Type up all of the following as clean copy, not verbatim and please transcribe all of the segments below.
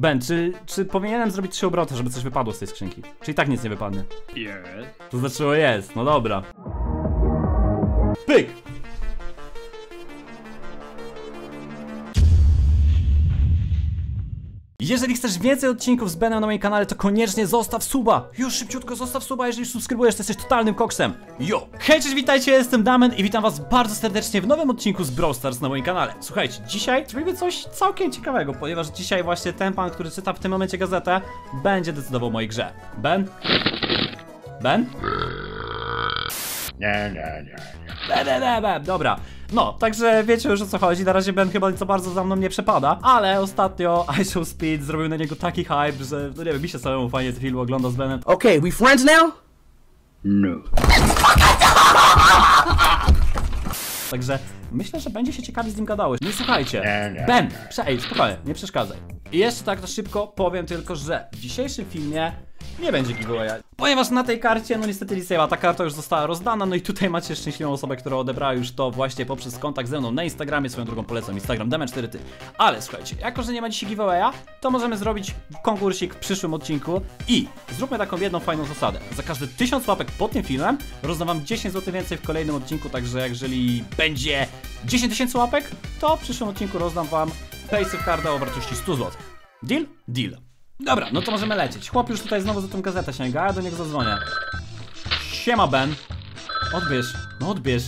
Ben, czy powinienem zrobić 3 obroty, żeby coś wypadło z tej skrzynki? Czy i tak nic nie wypadnie? To znaczyło jest, no dobra. Pyk! Jeżeli chcesz więcej odcinków z Benem na moim kanale, to koniecznie zostaw suba! Już szybciutko zostaw suba, jeżeli subskrybujesz, to jesteś totalnym koksem! Jo! Hej, cześć, witajcie, ja jestem Damian i witam was bardzo serdecznie w nowym odcinku z Brawl Stars na moim kanale. Słuchajcie, dzisiaj zrobimy coś całkiem ciekawego, ponieważ dzisiaj właśnie ten pan, który czyta w tym momencie gazetę, będzie decydował o mojej grze. Ben? Ben? Nie. Dobra. No, także wiecie już o co chodzi, na razie Ben chyba nic za bardzo za mną nie przepada. Ale ostatnio I Show Speed zrobił na niego taki hype, że no nie wiem, mi się samemu fajnie ten film ogląda z Benem. Okej, we friends now? No. Także myślę, że będzie się ciekawie z nim gadało. No słuchajcie, Ben, przejdź, spokojnie, nie przeszkadzaj. I jeszcze tak na szybko powiem tylko, że w dzisiejszym filmie nie będzie giveawaya, ponieważ na tej karcie no niestety licewa, ta karta już została rozdana. No i tutaj macie szczęśliwą osobę, która odebrała już to właśnie poprzez kontakt ze mną na Instagramie. Swoją drogą polecam Instagram Damian4ty. Ale słuchajcie, jako że nie ma dzisiaj giveawaya, to możemy zrobić konkursik w przyszłym odcinku. I zróbmy taką jedną fajną zasadę. Za każdy 1000 łapek pod tym filmem rozdam wam 10 zł więcej w kolejnym odcinku. Także jeżeli będzie 10 000 łapek, to w przyszłym odcinku rozdam wam paysafe kartę o wartości 100 zł. Deal? Deal. Dobra, no to możemy lecieć. Chłop już tutaj znowu za tą gazetę sięga, ja do niego zadzwonię. Siema, Ben. Odbierz, no odbierz.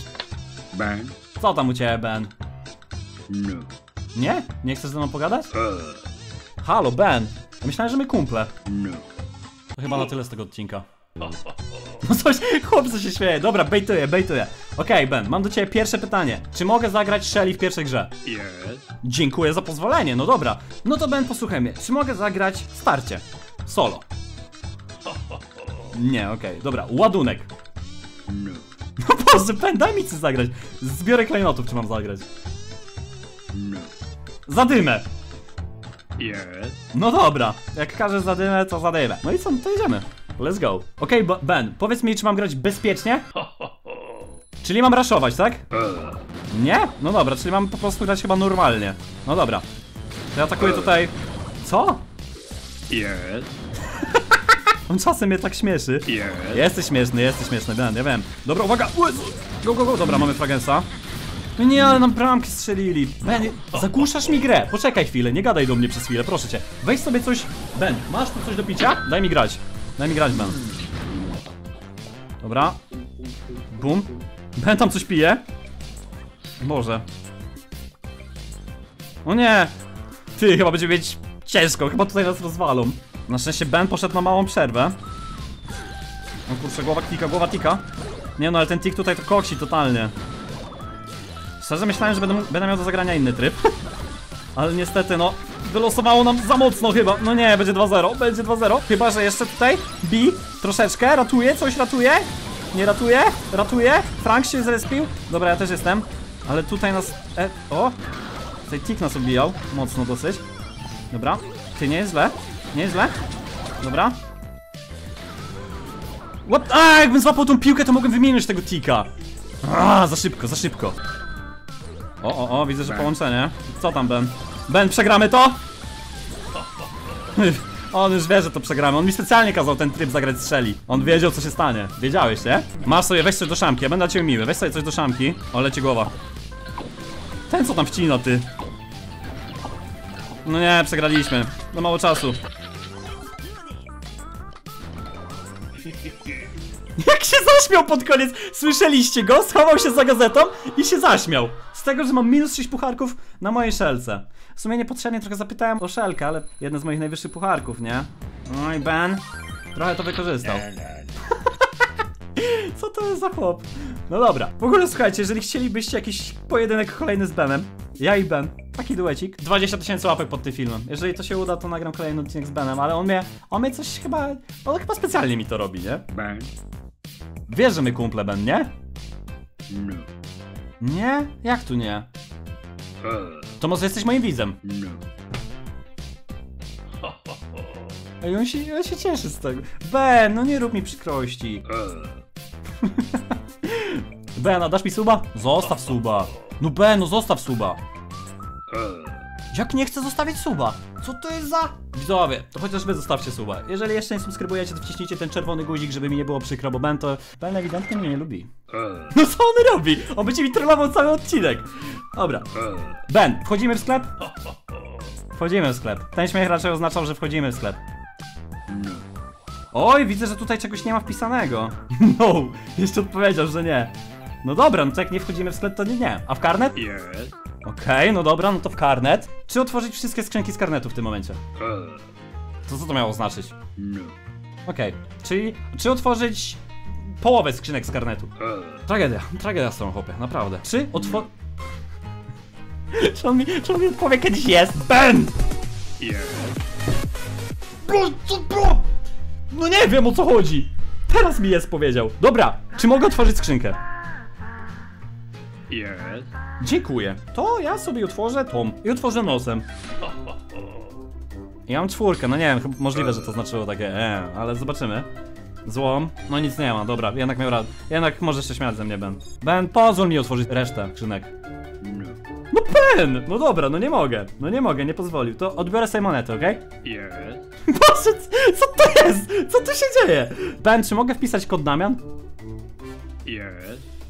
Ben? Co tam u ciebie, Ben? No. Nie? Nie chcesz ze mną pogadać? Halo, Ben. Ja myślałem, że my kumple. No. To chyba na tyle z tego odcinka. No coś, chłop co się śmieje. Dobra, bejtuję. Okej, Ben, mam do ciebie pierwsze pytanie. Czy mogę zagrać Shelly w pierwszej grze? Yes. Dziękuję za pozwolenie, no dobra. No to Ben, posłuchaj mnie. Czy mogę zagrać starcie? Solo. Nie, okej, dobra. Ładunek. No. No Boże, Ben, daj mi coś zagrać. Zbiorę klejnotów, czy mam zagrać? No. Zadymę. Yes. No dobra, jak każesz zadymę, to zadymę. No i co, to jedziemy. Let's go. Okej, Ben, powiedz mi, czy mam grać bezpiecznie? Czyli mam raszować, tak? Nie? No dobra, czyli mam po prostu grać chyba normalnie. No dobra. Ja atakuję tutaj... Co? Yes. On czasem mnie tak śmieszy. Yes. Jesteś śmieszny, Ben, ja wiem. Dobra, uwaga! Go. Dobra, mamy fragensa. Nie, ale nam bramki strzelili. Ben, zagłuszasz mi grę. Poczekaj chwilę, nie gadaj do mnie przez chwilę, proszę cię. Weź sobie coś... Ben, masz tu coś do picia? Daj mi grać, Ben. Dobra. Bum. Ben tam coś pije. Boże. O nie. Ty, chyba będzie mieć ciężko. Chyba tutaj nas rozwalą. Na szczęście Ben poszedł na małą przerwę. O kurczę, głowa tika. Nie no, ale ten tik tutaj to koksi totalnie. Szczerze myślałem, że będę miał do zagrania inny tryb. Ale niestety no... Wylosowało nam za mocno chyba. No nie, będzie 2-0, Chyba, że jeszcze tutaj bi troszeczkę, ratuje. Nie ratuje. Frank się zrespił. Dobra, ja też jestem. Ale tutaj nas... O! Tutaj Tick nas obijał. Mocno dosyć. Dobra. Ty, nie jest źle. Dobra. What? A, jakbym złapał tą piłkę, to mogłem wymienić tego Ticka. A, za szybko. O, widzę, że połączenie. Co tam, Ben? Ben, przegramy to? On już wie, że to przegramy. On mi specjalnie kazał ten tryb zagrać z Shelly. On wiedział, co się stanie. Wiedziałeś, nie? Masz sobie, weź coś do szamki. Ja będę cię miły. Weź sobie coś do szamki. O, leci głowa. Ten co tam wcina, ty? No nie, przegraliśmy. No mało czasu. Jak się zaśmiał pod koniec, słyszeliście go? Schował się za gazetą i się zaśmiał. Z tego, że mam minus 6 pucharków na mojej szelce. W sumie niepotrzebnie trochę zapytałem o szelkę, ale jeden z moich najwyższych pucharków, nie? Oj, Ben, trochę to wykorzystał. Co to jest za chłop? No dobra, w ogóle słuchajcie, jeżeli chcielibyście jakiś pojedynek kolejny z Benem, ja i Ben, taki duecik, 20 000 łapek pod tym filmem. Jeżeli to się uda, to nagram kolejny odcinek z Benem, ale on mnie coś chyba, on chyba specjalnie mi to robi, nie? Ben. Wiesz, że my kumple, Ben, nie? No. Nie? Jak tu nie? To może jesteś moim widzem? No. Ej, on się cieszy z tego. Ben, no nie rób mi przykrości. Ben, a dasz mi suba? Zostaw suba. No Ben, no zostaw suba. Jak nie chcę zostawić suba? Co to jest za... Widzowie, to chociażby zostawcie suba. Jeżeli jeszcze nie subskrybujecie, to wciśnijcie ten czerwony guzik, żeby mi nie było przykro, bo Bento Pan ewidentnie mnie nie lubi. No co on robi? On będzie mi trollował cały odcinek. Dobra. Ben, wchodzimy w sklep? Wchodzimy w sklep. Ten śmiech raczej oznaczał, że wchodzimy w sklep. Oj, widzę, że tutaj czegoś nie ma wpisanego. No, jeszcze odpowiedział, że nie. No dobra, no to jak nie wchodzimy w sklep, to nie. A w karnet? Okej, no dobra, no to w karnet. Czy otworzyć wszystkie skrzynki z karnetu w tym momencie? To co to miało znaczyć? Okej, czyli czy otworzyć połowę skrzynek z karnetu? Tragedia, tragedia z tą chłopie, naprawdę. Czy otworzyć... Czy on mi odpowie, kiedyś jest? Ben! Bro! No nie wiem, o co chodzi. Teraz mi jest powiedział. Dobra, czy mogę otworzyć skrzynkę? Dziękuję. To ja sobie otworzę tą i otworzę nosem. Ja mam 4, no nie wiem, chyba możliwe, że to znaczyło takie ale zobaczymy. Złom, no nic nie ma, dobra, jednak miał radę. Jednak możesz się śmiać ze mnie, Ben. Ben, pozwól mi otworzyć resztę skrzynek. No Ben! No dobra, no nie mogę. No nie mogę, nie pozwolił. To odbiorę sobie monetę, okej? Boże, co to jest? Co tu się dzieje? Ben, czy mogę wpisać kod Damian?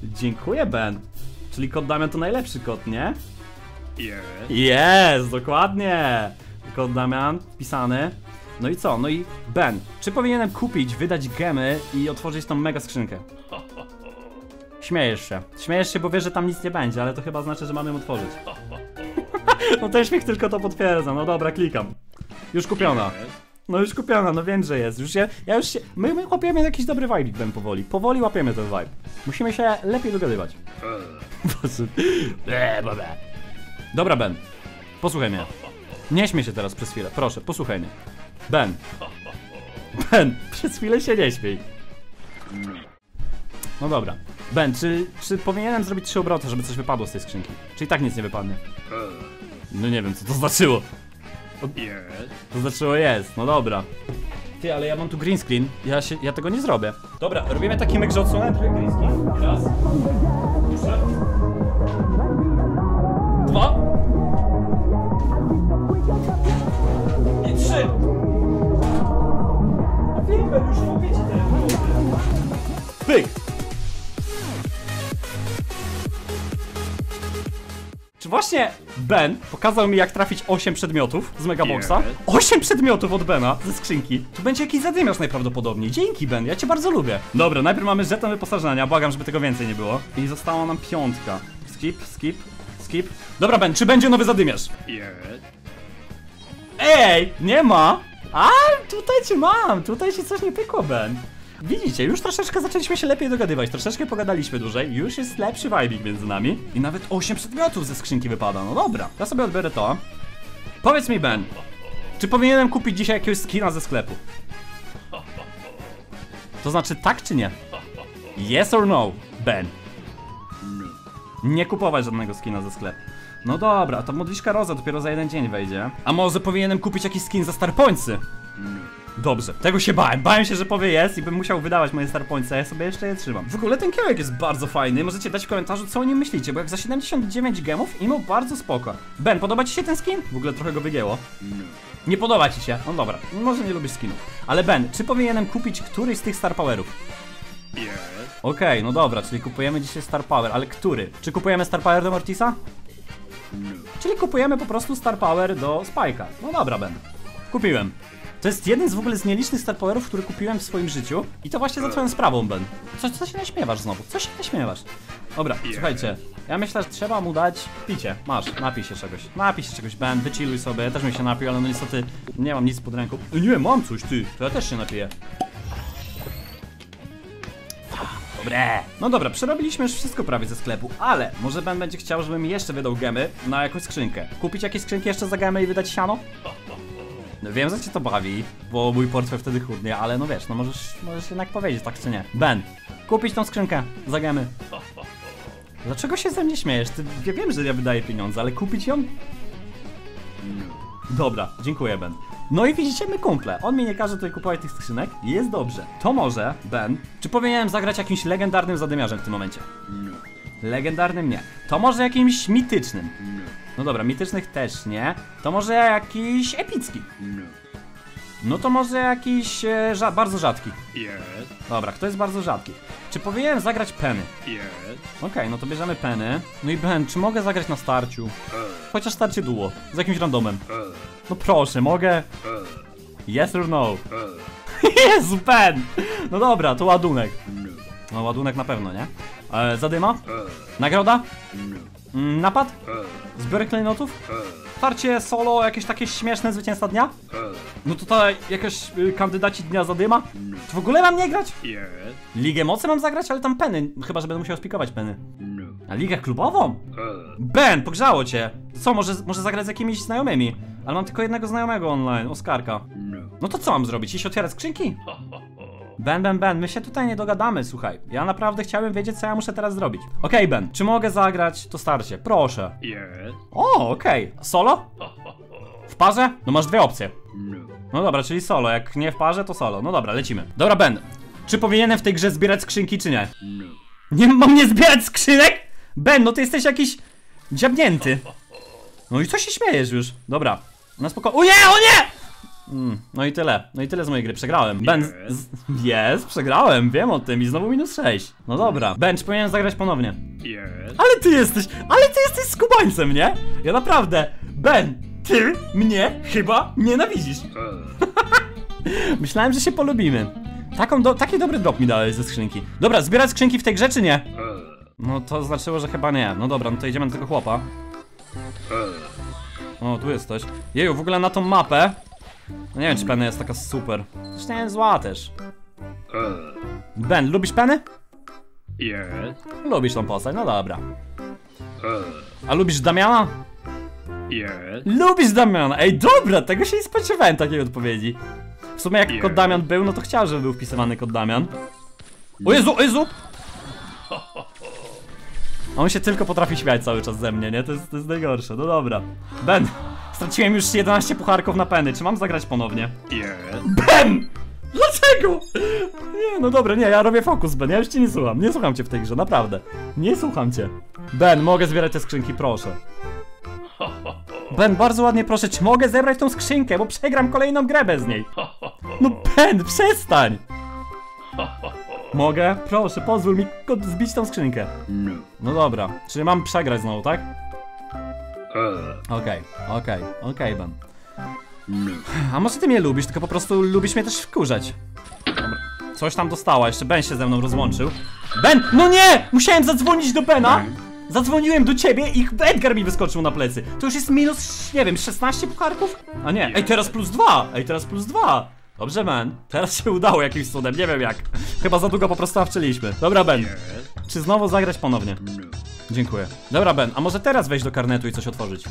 Dziękuję, Ben. Czyli kod Damian to najlepszy kod, nie? Jest, dokładnie. Kod Damian wpisany. No i co? No i Ben, czy powinienem kupić, wydać gemy i otworzyć tą mega skrzynkę? Śmiejesz się, bo wiesz, że tam nic nie będzie, ale to chyba znaczy, że mamy ją otworzyć. No ten śmiech tylko to potwierdza, no dobra, klikam. Już kupiona. No już kupiona, no wiem, że jest. My łapiemy jakiś dobry vibe, Ben, powoli. Powoli łapiemy ten vibe. Musimy się lepiej dogadywać. Dobra, Ben. Posłuchaj mnie. Nie śmiej się teraz przez chwilę, proszę, posłuchaj mnie. Ben. Ben, przez chwilę się nie śmiej. No dobra. Ben, czy powinienem zrobić 3 obroty, żeby coś wypadło z tej skrzynki? Czy i tak nic nie wypadnie? No nie wiem, co to znaczyło. To znaczyło jest, no dobra. Ty, ale ja mam tu green screen, ja tego nie zrobię. Dobra, robimy taki myk, że odsunę trochę green screen. Raz. Jeszcze. 2. I 3. No wiem, Ben, już mówię ci teraz. Pyk! Czy właśnie Ben pokazał mi, jak trafić 8 przedmiotów z Megaboxa? 8 przedmiotów od Bena ze skrzynki. Tu będzie jakiś zadymiarz najprawdopodobniej. Dzięki, Ben, ja cię bardzo lubię. Dobra, najpierw mamy żeton wyposażenia, błagam, żeby tego więcej nie było. I została nam 5. Skip. Dobra, Ben, czy będzie nowy zadymiarz? Ej, nie ma. A, tutaj cię mam, tutaj się coś nie pykło, Ben. Widzicie, już troszeczkę zaczęliśmy się lepiej dogadywać, troszeczkę pogadaliśmy dłużej, już jest lepszy vibing między nami. I nawet 8 przedmiotów ze skrzynki wypada, no dobra. Ja sobie odbiorę to. Powiedz mi, Ben, czy powinienem kupić dzisiaj jakiegoś skina ze sklepu? To znaczy tak czy nie? Yes or no, Ben? Nie kupować żadnego skina ze sklepu. No dobra, to modliszka Roza dopiero za 1 dzień wejdzie. A może powinienem kupić jakiś skin za Starpońcy? Dobrze, tego się bałem. Bałem się, że powie jest i bym musiał wydawać moje starpońce, ja sobie jeszcze je trzymam. W ogóle ten kiełek jest bardzo fajny, możecie dać w komentarzu, co o nim myślicie, bo jak za 79 gemów i mu bardzo spoko. Ben, podoba ci się ten skin? W ogóle trochę go wygięło. Nie podoba ci się? No dobra, może nie lubisz skinów. Ale Ben, czy powinienem kupić któryś z tych star powerów? Okej, no dobra, czyli kupujemy dzisiaj star power, ale który? Czy kupujemy star power do Mortisa? Czyli kupujemy po prostu star power do Spike'a. No dobra, Ben, kupiłem. To jest jeden z w ogóle z nielicznych star powerów, który kupiłem w swoim życiu. I to właśnie za twoją sprawą, Ben. Co się naśmiewasz znowu? Co się naśmiewasz? Dobra, słuchajcie. Ja myślę, że trzeba mu dać picie. Masz, napij się czegoś. Napij się czegoś, Ben, wychilluj sobie. Ja też mi się napił, ale no niestety nie mam nic pod ręką. Nie, mam coś, ty. To ja też się napiję. Dobre. No dobra, przerobiliśmy już wszystko prawie ze sklepu, ale może Ben będzie chciał, żebym jeszcze wydał gemy na jakąś skrzynkę. Kupić jakieś skrzynki jeszcze za gemy i wydać siano? Wiem, że cię to bawi, bo mój portfel wtedy chudnie, ale no wiesz, no możesz jednak powiedzieć, tak czy nie. Ben, kupić tą skrzynkę za gemy. Dlaczego się ze mnie śmiejesz? Ty, ja wiem, że ja wydaję pieniądze, ale kupić ją? Dobra, dziękuję, Ben. No i widzicie, my kumple. On mi nie każe tutaj kupować tych skrzynek i jest dobrze. To może, Ben, czy powinienem zagrać jakimś legendarnym zadymiarzem w tym momencie? Legendarnym nie. To może jakimś mitycznym? No dobra, mitycznych też nie. To może jakiś epicki? No to może jakiś bardzo rzadki. Yes. Dobra, kto jest bardzo rzadki? Czy powinienem zagrać Penny? Yes. Okej, no to bierzemy Penny. No i Ben, czy mogę zagrać na starciu? Chociaż starcie duo, z jakimś randomem. No proszę, mogę? Yes or no? Jezu, Ben! No dobra, to ładunek. No ładunek na pewno, nie? Zadyma? Nagroda? Napad? Zbiorek klejnotów? Starcie solo, jakieś takie śmieszne zwycięstwa dnia? No tutaj jakaś kandydaci dnia zadyma? Czy w ogóle mam nie grać? Ligę mocy mam zagrać, ale tam Penny. Chyba, że będę musiał spikować Penny. A ligę klubową? Ben, pogrzało cię. Co, może zagrać z jakimiś znajomymi? Ale mam tylko jednego znajomego online, Oscarka. No to co mam zrobić? Iść otwierać skrzynki? Ben, my się tutaj nie dogadamy, słuchaj. Ja naprawdę chciałem wiedzieć, co ja muszę teraz zrobić. Okej, Ben, czy mogę zagrać to starcie? Proszę. O, okej. Solo? W parze? No masz dwie opcje. No dobra, czyli solo. Jak nie w parze, to solo. No dobra, lecimy. Dobra, Ben, czy powinienem w tej grze zbierać skrzynki, czy nie? Nie mam nie zbierać skrzynek? Ben, no ty jesteś jakiś dziabnięty. No i co się śmiejesz już? Dobra, na spokojnie. O nie, o nie! No i tyle. No i tyle z mojej gry. Przegrałem. Ben... Jest, przegrałem. Wiem o tym. I znowu minus 6. No dobra. Ben, czy powinienem zagrać ponownie? Ale ty jesteś... Ale ty jesteś skubańcem, nie? Ja naprawdę... Ben, ty mnie chyba nienawidzisz. Myślałem, że się polubimy. Taki dobry drop mi dałeś ze skrzynki. Dobra, zbierać skrzynki w tej grze, czy nie? No to znaczyło, że chyba nie. No dobra, no to idziemy do tego chłopa. O, tu jesteś. Jeju, w ogóle na tą mapę... No nie wiem, czy Penny jest taka super. Zresztą nie jest zła też. Ben, lubisz Penny? Yeah. Lubisz tą postać, no dobra. A lubisz Damiana? Yeah. Lubisz Damiana? Ej, dobra, tego się nie spodziewałem takiej odpowiedzi. W sumie jak kod Damian był, no to chciał, żeby był wpisywany kod Damian. O Jezu, o Jezu! On się tylko potrafi śmiać cały czas ze mnie, nie? To jest najgorsze, no dobra. Ben! Straciłem już 11 pucharków na Penny, czy mam zagrać ponownie? Ben! Dlaczego? Nie, no dobra, nie, ja robię fokus, Ben, ja już cię nie słucham. Nie słucham cię w tej grze, naprawdę. Nie słucham cię. Ben, mogę zbierać te skrzynki, proszę. Ben, bardzo ładnie proszę, czy mogę zebrać tą skrzynkę, bo przegram kolejną grę bez niej. No Ben, przestań! Mogę? Proszę, pozwól mi zbić tą skrzynkę. No dobra, czyli mam przegrać znowu, tak? Okej, Ben. A może ty mnie lubisz, tylko po prostu lubisz mnie też wkurzać. Dobra. Coś tam dostała, jeszcze Ben się ze mną rozłączył. Ben! No nie! Musiałem zadzwonić do Bena! Zadzwoniłem do ciebie i Edgar mi wyskoczył na plecy. To już jest minus, nie wiem, 16 pucharków? A nie, ej, teraz plus 2! Ej, teraz plus 2! Dobrze, Ben. Teraz się udało jakimś cudem, nie wiem jak. Chyba za długo po prostu awczyliśmy. Dobra, Ben. Czy znowu zagrać ponownie? Dziękuję. Dobra, Ben, a może teraz wejść do karnetu i coś otworzyć?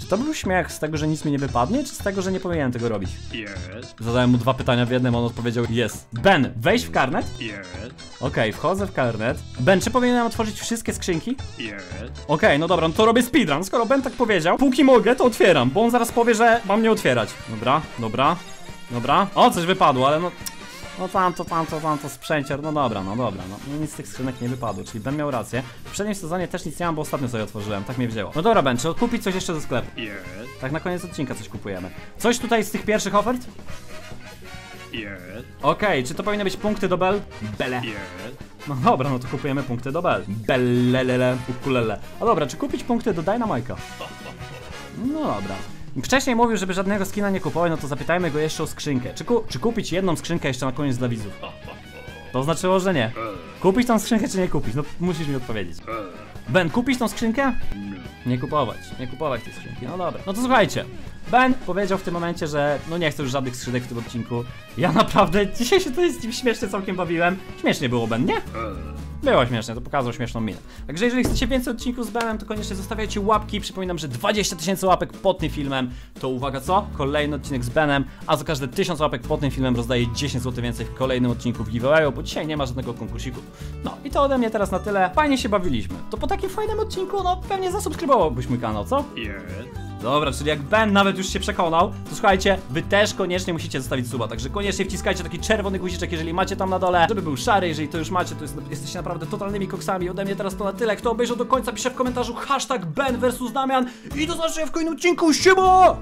Czy to był śmiech z tego, że nic mi nie wypadnie, czy z tego, że nie powinienem tego robić? Zadałem mu dwa pytania w jednym, on odpowiedział yes. Ben, wejść w karnet? Okej, wchodzę w karnet. Ben, czy powinienem otworzyć wszystkie skrzynki? Okej, no dobra, no to robię speedrun. Skoro Ben tak powiedział, póki mogę, to otwieram, bo on zaraz powie, że mam nie otwierać. Dobra. O, coś wypadło, ale no... No tamto sprzęciar, no dobra, no nic z tych skrzynek nie wypadło, czyli Ben miał rację. W poprzednim sezonie też nic nie mam, bo ostatnio sobie otworzyłem, tak mnie wzięło. No dobra, Ben, czy odkupić coś jeszcze ze sklepu? Tak na koniec odcinka coś kupujemy. Coś tutaj z tych pierwszych ofert? Okej, czy to powinny być punkty do Bele? No dobra, no to kupujemy punkty do Bele, ukulele. A dobra, czy kupić punkty do DynaMike'a? No dobra. Wcześniej mówił, żeby żadnego skina nie kupować, no to zapytajmy go jeszcze o skrzynkę. Czy kupić jedną skrzynkę jeszcze na koniec dla widzów? To znaczyło, że nie. Kupić tą skrzynkę czy nie kupić? No musisz mi odpowiedzieć. Ben, kupić tą skrzynkę? Nie kupować tej skrzynki, no dobra. No to słuchajcie, Ben powiedział w tym momencie, że no nie chce już żadnych skrzynek w tym odcinku. Ja naprawdę dzisiaj się tutaj z nim śmiesznie całkiem bawiłem. Śmiesznie było, Ben, nie? Było śmieszne, to pokazał śmieszną minę. Także jeżeli chcecie więcej odcinków z Benem, to koniecznie zostawiajcie łapki. Przypominam, że 20 000 łapek pod tym filmem to uwaga co? Kolejny odcinek z Benem, a za każde 1000 łapek pod tym filmem rozdaję 10 zł więcej w kolejnym odcinku w giveawayu, bo dzisiaj nie ma żadnego konkursiku. No i to ode mnie teraz na tyle. Fajnie się bawiliśmy. To po takim fajnym odcinku, no pewnie zasubskrybowałbyś mój kanał, co? Dobra, czyli jak Ben nawet już się przekonał, to słuchajcie, wy też koniecznie musicie zostawić suba. Także koniecznie wciskajcie taki czerwony guziczek, jeżeli macie tam na dole, żeby był szary. Jeżeli to już macie, to jesteście naprawdę totalnymi koksami. Ode mnie teraz to na tyle. Kto obejrzał do końca, pisze w komentarzu hashtag Ben vs Damian i do zobaczenia w kolejnym odcinku. Siema!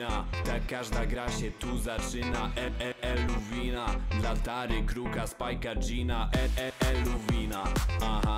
rodzina. Tak każda gra się tu zaczyna. Eluwina dla Tary, Kruka, Spajka, Gina. Eluwina. Aha.